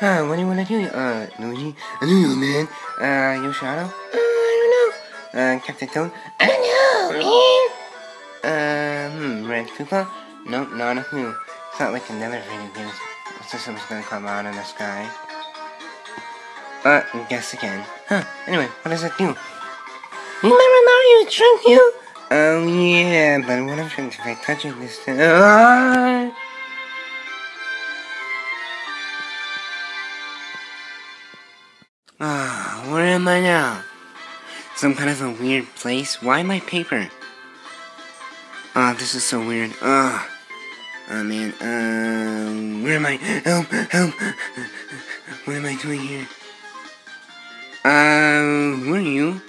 What do you want to do? Luigi? I don't know, man. Your shadow? I don't know. Captain Toad? I don't know, man. Red Koopa? Nope, not a clue. It's not like another video game. Something's gonna come out of the sky. Guess again. Huh, anyway, what does it do? Remember Mario shrunk you? Oh, yeah, but what I'm trying to try touching this thing. Where am I now? Some kind of a weird place? Why my paper? This is so weird. Oh man, where am I? Help, help! What am I doing here? Who are you?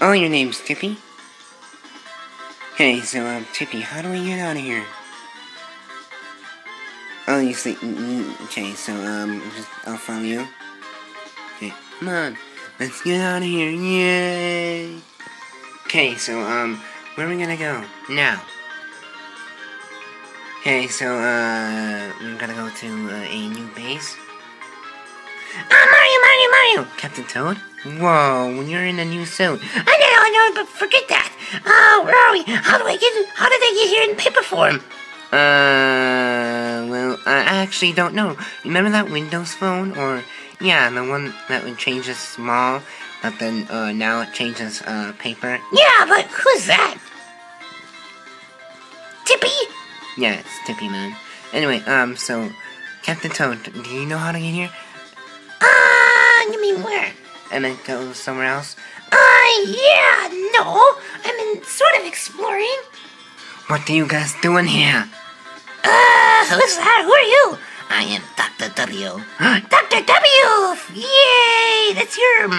Oh, your name's Tippy? Okay, so, Tippy, how do we get out of here? Oh, you see, okay, so, I'll follow you. Okay, come on, let's get out of here, yay! Okay, so, where are we gonna go? Now. Okay, so, we're gonna go to, a new base. Oh, Mario, Mario! Captain Toad? Whoa, when you're in a new suit. I know, but forget that! Oh, where are we? How did they get here in paper form? Well, I actually don't know. Remember that Windows phone? Or, yeah, the one that would change us small, but then, now it changes, paper? Yeah, but who's that? Tippy? Yeah, it's Tippy, man. Anyway, so, Captain Toad, do you know how to get here? You mean where? And then go somewhere else? Yeah, no! I've been sort of exploring. What are you guys doing here? Who's that? Who are you? I am Dr. W. Dr. W! Yay! That's your...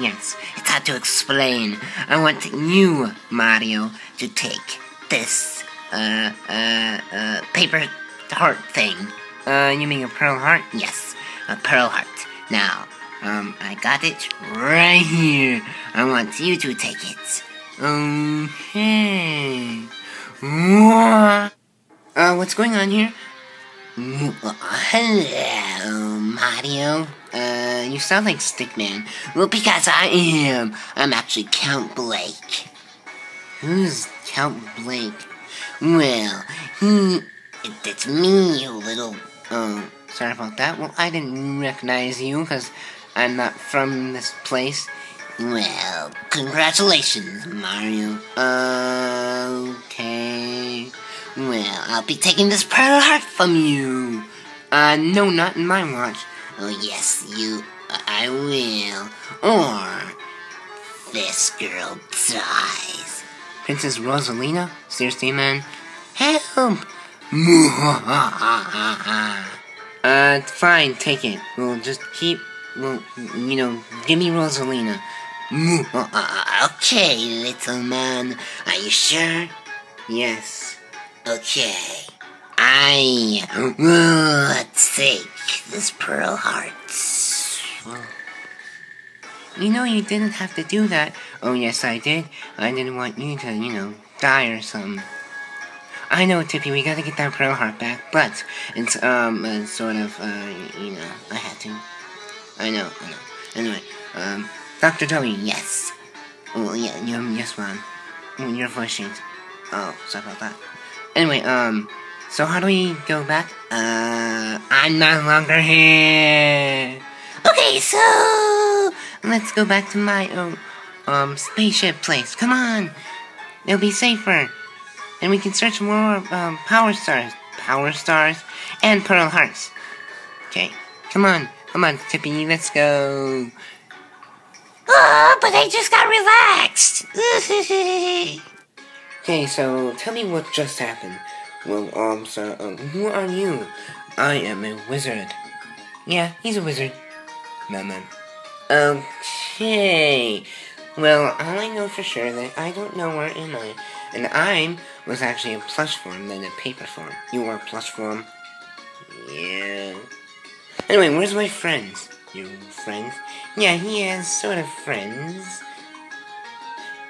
yes, it's hard to explain. I want you, Mario, to take this, paper heart thing. You mean a pearl heart? Yes, a pearl heart. Now, I got it right here. I want you to take it. Okay. What's going on here? Hello, Mario. You sound like Stickman. Well, because I am. I'm actually Count Blake. Who's Count Blake? Well, it's me, you little, sorry about that. Well, I didn't recognize you because I'm not from this place. Well, congratulations, Mario. Okay. Well, I'll be taking this pearl heart from you. No, not in my watch. Oh, yes, you... I will. Or... this girl dies. Princess Rosalina? Seriously, man? Help! Fine, take it. We'll just keep, give me Rosalina. Okay, little man. Are you sure? Yes. Okay. I will take this pearl heart. Well, you know you didn't have to do that. Oh, yes, I did. I didn't want you to, die or something. I know, Tippy, we gotta get that pearl heart back, but it's, sort of, I had to. I know. Anyway, Dr. W, yes. Well, yeah, yes, Mom. Your voice changed. Oh, sorry about that. Anyway, so how do we go back? I'm no longer here. Okay, so, let's go back to my, spaceship place. Come on. It'll be safer. And we can search more power stars, and pearl hearts. Okay, come on, Tippy, let's go. Oh, but I just got relaxed. Okay, so tell me what just happened. Well, sir, who are you? I am a wizard. Yeah, he's a wizard. Man. Okay. Well, all I know for sure that I don't know where am I. And I was actually in plush form than a paper form. You were plush form? Yeah. Anyway, where's my friends? Your friends? Yeah, he has sort of friends.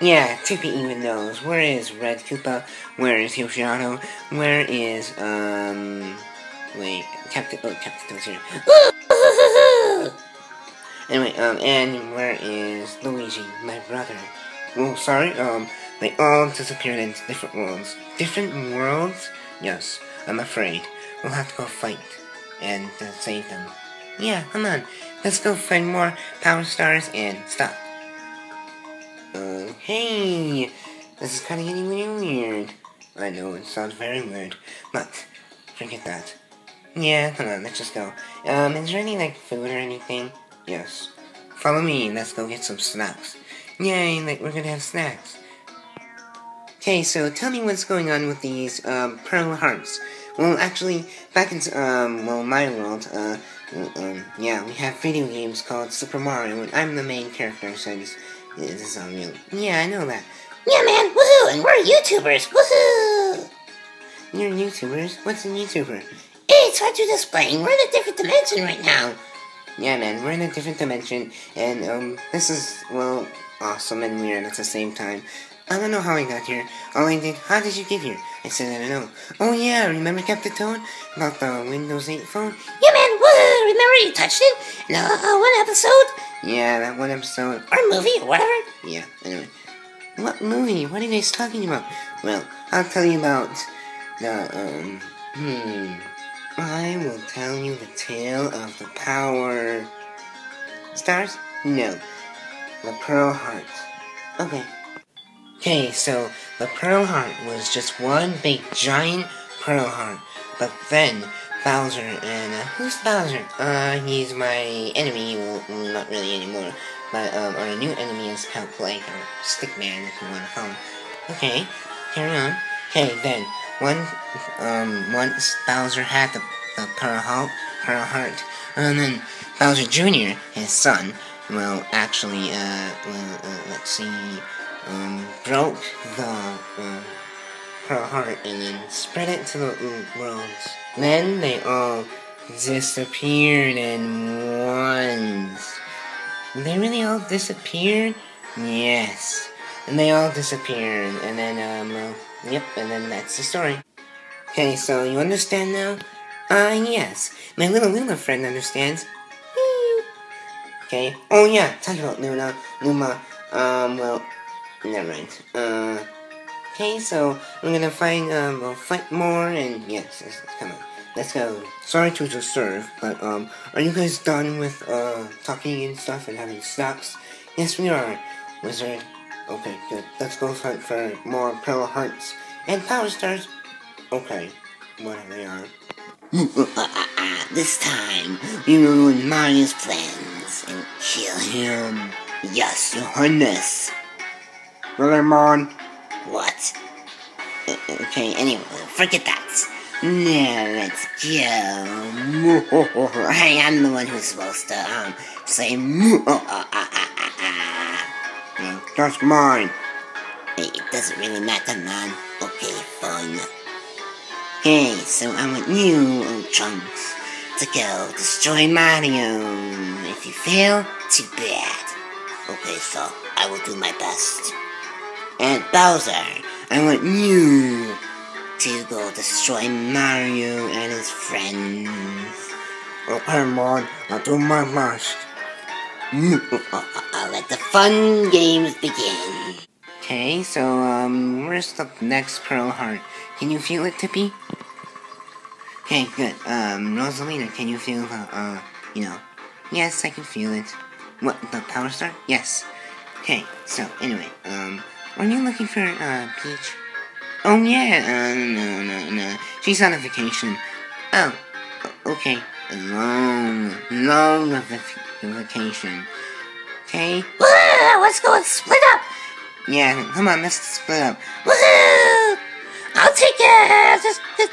Yeah, Tippy even knows. Where is Red Koopa? Where is Yoshiano? Where is, Wait, Captain. Oh, Captain comes here. Anyway, and where is Luigi, my brother? Oh, sorry. They all disappeared into different worlds. Different worlds? Yes. I'm afraid we'll have to go fight and save them. Yeah, come on. Let's go find more power stars and stop. Hey, this is kind of getting really weird. I know it sounds very weird, but forget that. Yeah, come on, let's just go. Is there any like food or anything? Yes. Follow me. Let's go get some snacks. Yay! Like we're gonna have snacks. Okay, so tell me what's going on with these pearl hearts. Well, actually, back in my world, yeah, we have video games called Super Mario, and I'm the main character, so this is on you. Yeah, I know that. Yeah, man, woohoo! And we're YouTubers, woohoo! You're YouTubers? What's a YouTuber? It's what you're displaying. We're in a different dimension right now. Yeah, man, we're in a different dimension, and this is, well, awesome and weird at the same time. I don't know how I got here. All I did, how did you get here? I said, I don't know. Oh yeah, remember Captain Toad? About the Windows 8 phone? Yeah, man, woohoo! Remember you touched it? In one episode? Yeah, that one episode. Or movie, or whatever. Yeah, anyway. What movie? What are you guys talking about? Well, I'll tell you about the, I will tell you the tale of the power... Stars? No. The Pearl Heart. Okay. Okay, so the Pearl Heart was just one big giant Pearl Heart, but then Bowser and who's Bowser? He's my enemy. Well, not really anymore, but our new enemy is Cowplay or Stickman, if you want to call him. Okay, carry on. Okay, then once Bowser had the Pearl Heart, and then Bowser Jr., his son. Well, actually, let's see. Broke the Pearl Heart and then spread it to the worlds. Then they all disappeared in ones. They really all disappeared? Yes. And they all disappeared. And then, yep, and then that's the story. Okay, so you understand now? Yes. My little friend understands. Okay. Oh, yeah, talk about Numa. Well... Never mind. Okay, so I'm gonna find, we'll fight more, and yes, come on. Let's go. Sorry to disturb, but, are you guys done with, talking and stuff and having snacks? Yes, we are, wizard. Okay, good. Let's go fight for more Pearl Hearts and Power Stars. Okay, whatever they are. This time, we will ruin Mario's plans and kill him. Yes, Your Highness. Brother Mon. What? Okay, anyway, forget that. Now let's go. Hey, I'm the one who's supposed to, say moo. That's mine. Hey, it doesn't really matter, man. Okay, fine. Hey, so I want you, old chunks, to go destroy Mario. If you fail, too bad. Okay, so I will do my best. And Bowser, I want you to go destroy Mario and his friends. Okay, Mon, I'll do my best. I'll let the fun games begin. Okay, so, where's the next Pearl Heart? Can you feel it, Tippy? Okay, good. Rosalina, can you feel the, you know... Yes, I can feel it. What, the Power Star? Yes. Okay, so, anyway, are you looking for, Peach? Oh, yeah, no. She's on a vacation. Oh, okay. A long vacation. Okay? Woohoo! Let's go and split up! Yeah, come on, let's split up. Woohoo! I'll take it!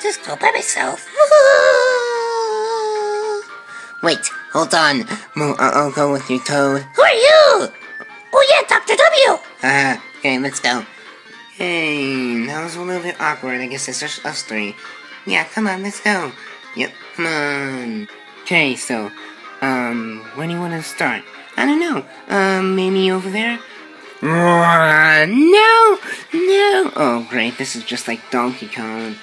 Just go by myself. Woohoo! Wait, hold on. I'll go with you, Toad. Who are you? Oh, yeah, Dr. W! Okay, let's go. Hey, that was a little bit awkward. I guess it's just us three. Yeah, come on, let's go. Yep, come on. Okay, so, where do you want to start? I don't know. Maybe over there? No! No! Oh great, this is just like Donkey Kong.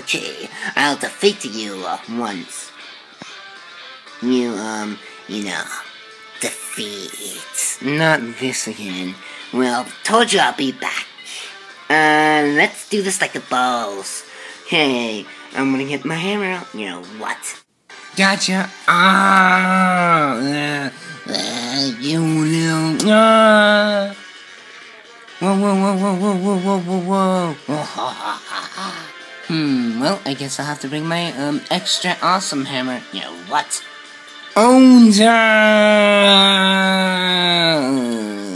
Okay, I'll defeat you once. You, defeat. Not this again. Well, told you I'll be back. Let's do this like the balls. Hey, I'm gonna get my hammer out. You know what? Gotcha. You little. Whoa, whoa, whoa, whoa, whoa, whoa, whoa, whoa. Well, I guess I'll have to bring my, extra awesome hammer. You know what?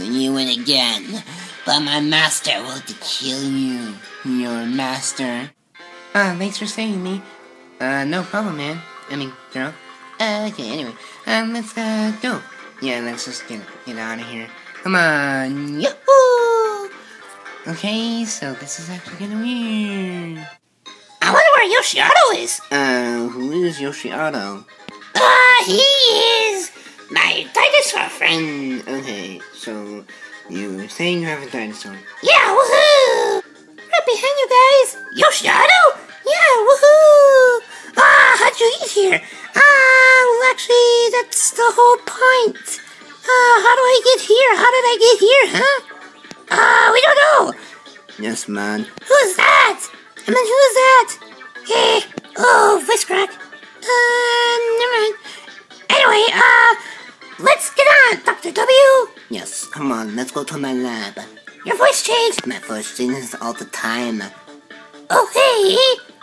You win again. But my master will kill you. Your master. Thanks for saving me. No problem, man. I mean, girl. Okay, anyway. Let's, go. Yeah, let's just get out of here. Come on. Yahoo! Okay, so this is actually kinda weird. I wonder where Yoshiato is! Who is Yoshiato? He is my dinosaur friend! Okay, so you were saying you have a dinosaur. Yeah, woohoo! Right behind you guys! Yoshiato? Yeah, woohoo! How'd you get here? Well actually, that's the whole point. How do I get here? How did I get here, huh? We don't know! Yes, man. Who's that? I mean, who's that? Hey! Oh, voice crack. Never mind. Anyway, let's get on, Dr. W! Yes, come on, let's go to my lab. Your voice changed! My voice changes all the time. Oh, hey!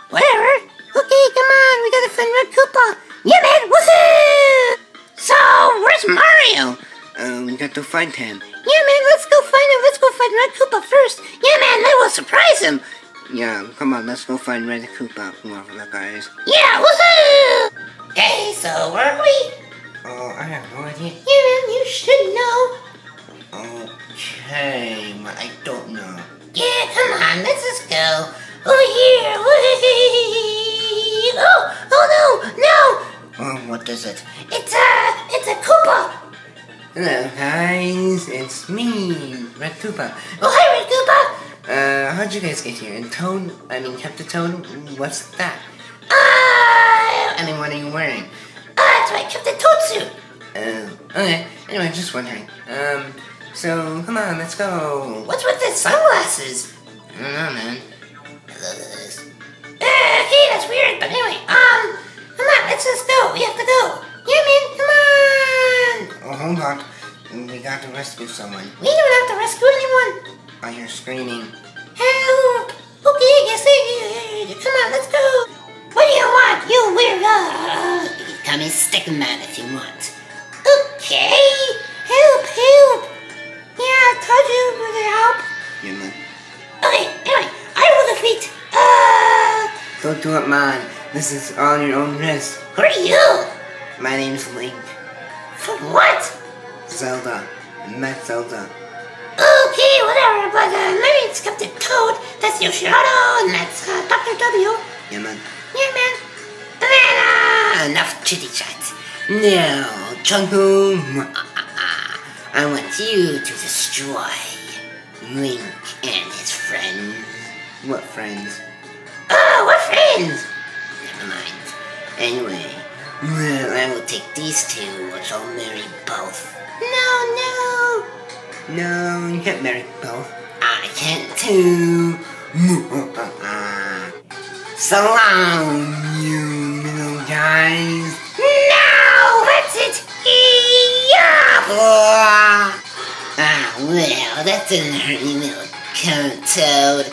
Whatever! Okay, come on, we gotta find Red Koopa! Yeah, man! Woohoo! So, where's Mario? We got to find him. Yeah, man, let's go find him. Let's go find Red Koopa first. Yeah, man, that will surprise him. Yeah, come on, let's go find Red Koopa, whoever that guy is. Yeah, woohoo! Hey, so where are we? Oh, I have no idea. Yeah, man, you should know. Okay, but I don't know. Yeah, come on, let's just go. Over here, woohoo! Oh, no, no! Oh, what is it? It's a Koopa! Hello guys, it's me, Red Koopa. Oh hi Red Koopa! How'd you guys get here? In Toad? I mean Captain Toad? What's that? I mean what are you wearing? It's my Captain Toad suit! Okay. Anyway, just wondering. So come on, let's go. What's with the sunglasses? I don't know man. Hello guys. Okay, that's weird, but anyway, come on, let's just go. We have to go. Yeah man, come on! Oh, hold on. We got to rescue someone. We don't have to rescue anyone. Oh, you're screaming. Help! Okay, I guess I... Come on, let's go. What do you want, you weirdo? You can call me Stick Man if you want. Okay. Help, help. Yeah, I told you we could help. Yeah, man. Okay, anyway, I will defeat. Don't do it, man. This is on your own risk. Who are you? My name's Link. What? Zelda. Not Zelda. Okay, whatever, but my name's Captain Toad, that's Yoshiato, and that's Dr. W. Yeah, man. Yeah, man. And then, enough chitty chat. Now, Chunku, I want you to destroy Link and his friends. What friends? What friends? Never mind. Anyway. Well, I will take these two, which I'll marry both. No, no! No, you can't marry both. I can't too! So long, you little guys! No! That's it! Yeah! Ah, well, that didn't hurt you, little cunt toad.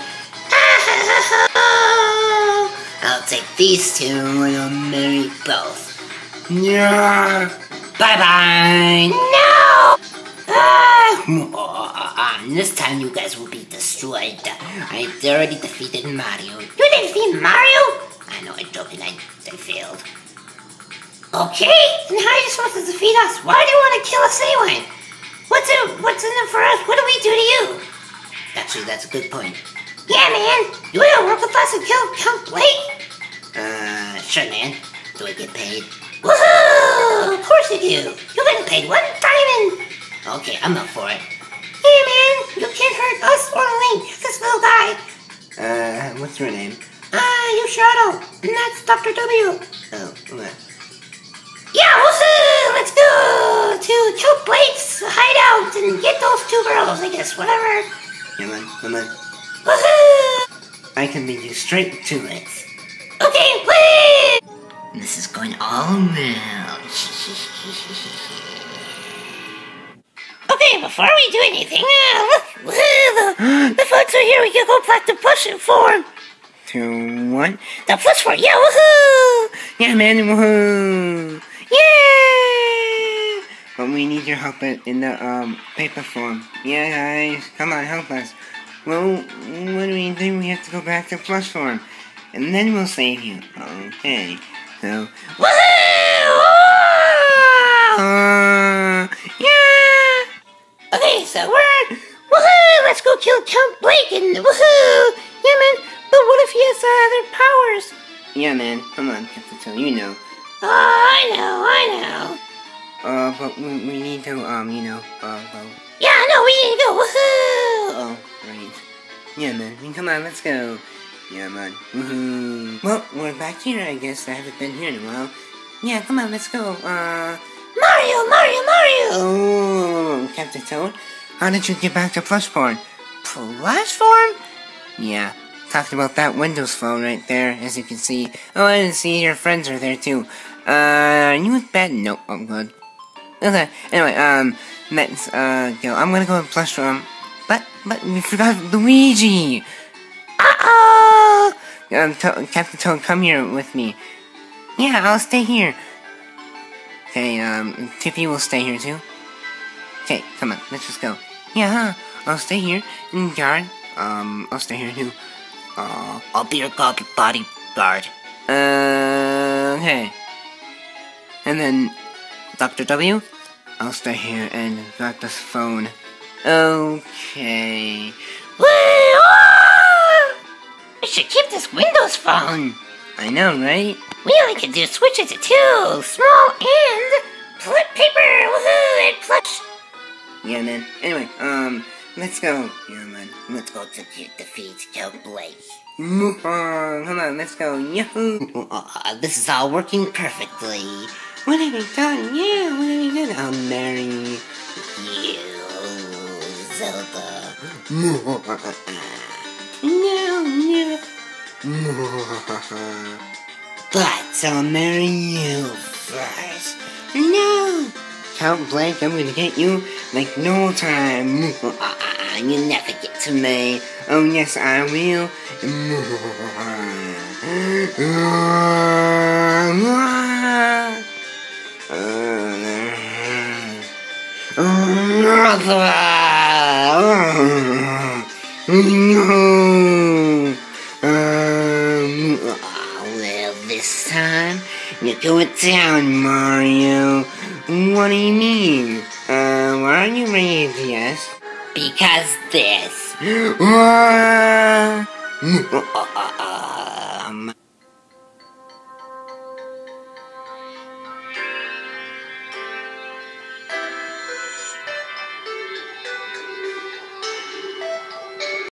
I'll take these two, and I'll marry both. Yeah. Bye bye. No. This time you guys will be destroyed. I already defeated Mario. You didn't defeat Mario? I know, I'm joking. I failed. Okay. And how are you supposed to defeat us? Why do you want to kill us anyway? What's in it for us? What do we do to you? Actually, that's a good point. Yeah, man. You want to work with us and come play? Sure, man. Do I get paid? Woohoo! Of course you do! You're getting paid one diamond! Okay, I'm up for it. Hey man, you can't hurt us or Link. This what's her name? Ah, you Shadow! And that's Dr. W! Oh, okay. Yeah, we'll see! Let's go to Choke Blake's hideout and get those two girls, I guess, whatever. Come on, come on. Woohoo! I can lead you straight to it. Okay, wait! This is going all now. Okay, before we do anything, the folks are here, we can go back to push and form. 2, 1. The plus 4, yeah, woohoo! Yeah, man, woohoo! Yeah! But we need your help in the paper form. Yeah, guys, come on, help us. Well, what do we do? We have to go back to plus form, and then we'll save you. Okay, so woohoo! Yeah! Okay, so we're woohoo! Let's go kill Count Blake and woohoo! Yeah, man. But what if he has other powers? Yeah, man. Come on, Captain. You know. Oh, I know. But we need to, go. Yeah, no, we need to go. Woohoo! Oh, right. Yeah, man. I mean, come on, let's go. Yeah, man. Woohoo! Well, we're back here, I guess. I haven't been here in a while. Yeah, come on, let's go. Mario! Oh, Captain Toad. How did you get back to Plush Form? Plush Form? Yeah. Talked about that Windows phone right there, as you can see. Oh, I didn't see your friends are there too. You with bed? Nope, I'm good. Okay, anyway, let's go. I'm gonna go in plush room. But we forgot Luigi. Uh-oh! Captain Toad, come here with me. Yeah, I'll stay here. Okay, Tippy will stay here too. Okay, come on, let's just go. Yeah, huh? I'll stay here. And guard. I'll stay here too. I'll be your bodyguard. Okay. And then, Dr. W? I'll stay here and got this phone. Okay. We should keep this Windows phone. I know, right? We only can do switches to 2, small and paper. Woohoo, and plush. Yeah, man. Anyway, let's go. Yeah, man. Let's go to defeat Count Blake. Come on, let's go. Yahoo! This is all working perfectly. What have we done? Yeah, what have we done? I'll marry you, Zelda. No. But I'll marry you first. No. Count Blake, I'm gonna get you like no time. You'll never get to me. Oh yes, I will. Well, this time you're going down, Mario. What do you mean? Why aren't you ready to yes? Because this.